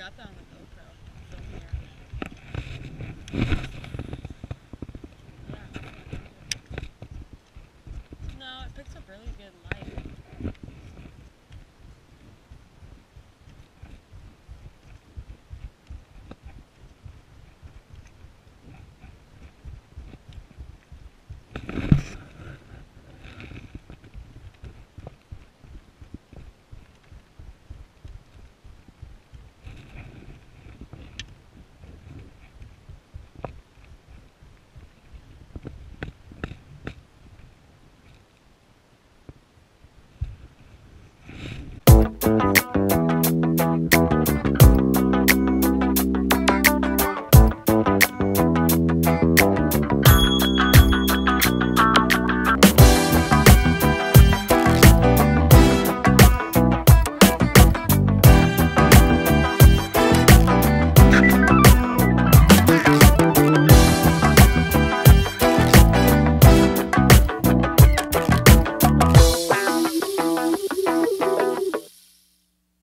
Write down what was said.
got that one.